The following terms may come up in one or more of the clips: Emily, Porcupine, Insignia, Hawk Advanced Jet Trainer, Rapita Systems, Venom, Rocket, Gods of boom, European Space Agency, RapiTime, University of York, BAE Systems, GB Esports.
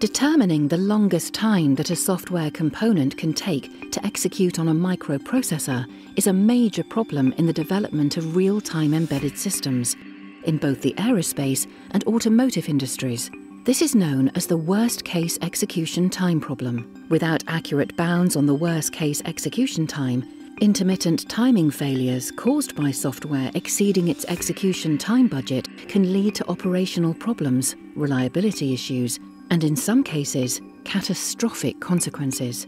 Determining the longest time that a software component can take to execute on a microprocessor is a major problem in the development of real-time embedded systems, in both the aerospace and automotive industries. This is known as the worst-case execution time problem. Without accurate bounds on the worst-case execution time, intermittent timing failures caused by software exceeding its execution time budget can lead to operational problems, reliability issues, and in some cases, catastrophic consequences.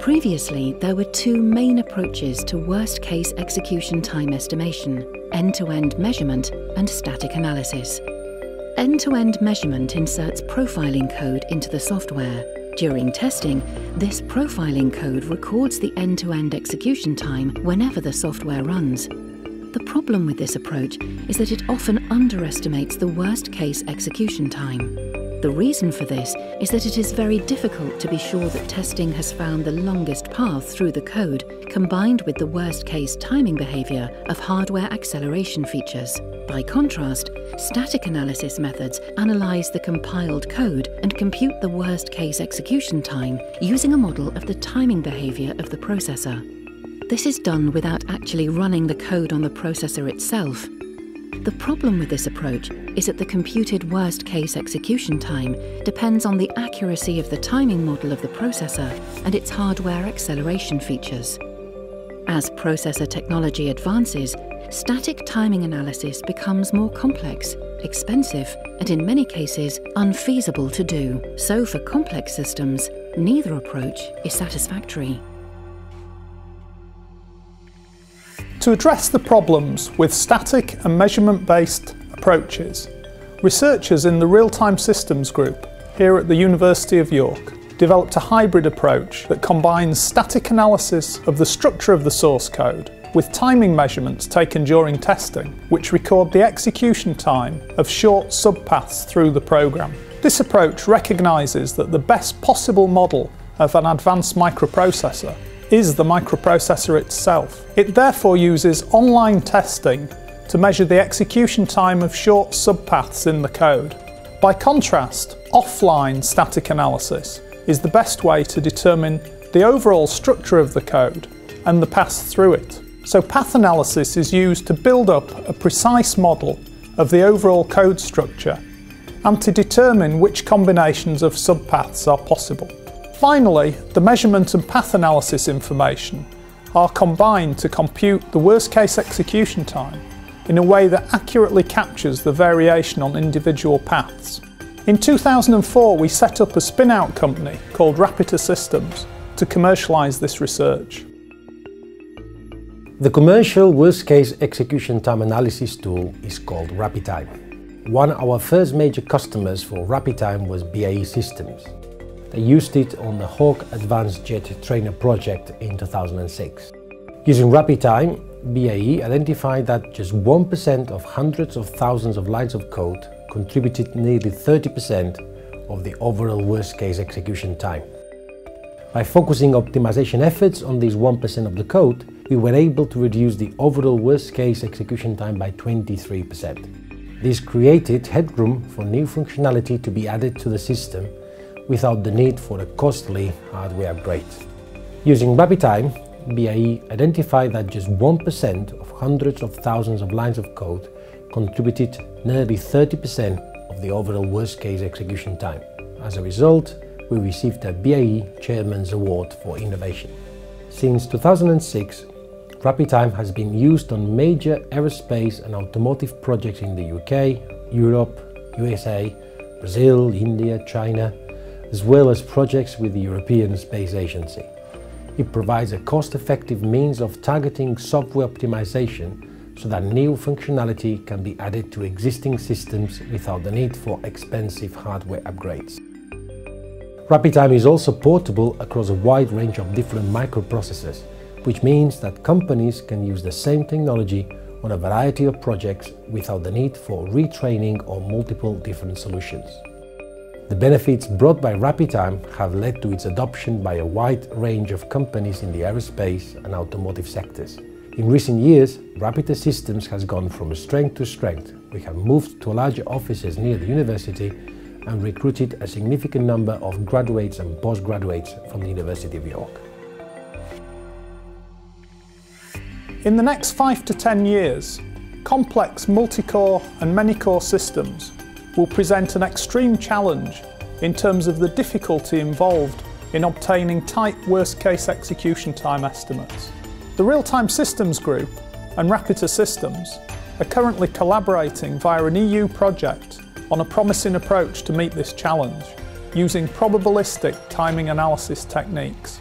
Previously, there were two main approaches to worst-case execution time estimation: end-to-end measurement and static analysis. End-to-end measurement inserts profiling code into the software. During testing, this profiling code records the end-to-end execution time whenever the software runs. The problem with this approach is that it often underestimates the worst-case execution time. The reason for this is that it is very difficult to be sure that testing has found the longest path through the code, combined with the worst-case timing behavior of hardware acceleration features. By contrast, static analysis methods analyze the compiled code and compute the worst-case execution time using a model of the timing behavior of the processor. This is done without actually running the code on the processor itself. The problem with this approach is that the computed worst-case execution time depends on the accuracy of the timing model of the processor and its hardware acceleration features. As processor technology advances, static timing analysis becomes more complex, expensive, and in many cases, unfeasible to do. So for complex systems, neither approach is satisfactory. To address the problems with static and measurement-based approaches, researchers in the Real-Time Systems Group here at the University of York developed a hybrid approach that combines static analysis of the structure of the source code with timing measurements taken during testing, which record the execution time of short subpaths through the program. This approach recognises that the best possible model of an advanced microprocessor is the microprocessor itself. It therefore uses online testing to measure the execution time of short subpaths in the code. By contrast, offline static analysis is the best way to determine the overall structure of the code and the paths through it. So path analysis is used to build up a precise model of the overall code structure and to determine which combinations of subpaths are possible. Finally, the measurement and path analysis information are combined to compute the worst-case execution time in a way that accurately captures the variation on individual paths. In 2004, we set up a spin-out company called Rapita Systems to commercialise this research. The commercial worst-case execution time analysis tool is called RapiTime. One of our first major customers for RapiTime was BAE Systems. They used it on the Hawk Advanced Jet Trainer project in 2006. Using RapiTime, BAE identified that just 1% of hundreds of thousands of lines of code contributed nearly 30% of the overall worst-case execution time. By focusing optimization efforts on these 1% of the code, we were able to reduce the overall worst-case execution time by 23%. This created headroom for new functionality to be added to the system without the need for a costly hardware upgrade. Using RapiTime, BAE identified that just 1% of hundreds of thousands of lines of code contributed nearly 30% of the overall worst-case execution time. As a result, we received a BAE Chairman's Award for Innovation. Since 2006, RapiTime has been used on major aerospace and automotive projects in the UK, Europe, USA, Brazil, India, China, as well as projects with the European Space Agency. It provides a cost-effective means of targeting software optimization so that new functionality can be added to existing systems without the need for expensive hardware upgrades. RapiTime is also portable across a wide range of different microprocessors, which means that companies can use the same technology on a variety of projects without the need for retraining or multiple different solutions. The benefits brought by RapiTime have led to its adoption by a wide range of companies in the aerospace and automotive sectors. In recent years, Rapita Systems has gone from strength to strength. We have moved to larger offices near the university and recruited a significant number of graduates and postgraduates from the University of York. In the next 5 to 10 years, complex multi-core and many-core systems will present an extreme challenge in terms of the difficulty involved in obtaining tight worst-case execution time estimates. The Real-Time Systems Group and Rapita Systems are currently collaborating via an EU project on a promising approach to meet this challenge, using probabilistic timing analysis techniques.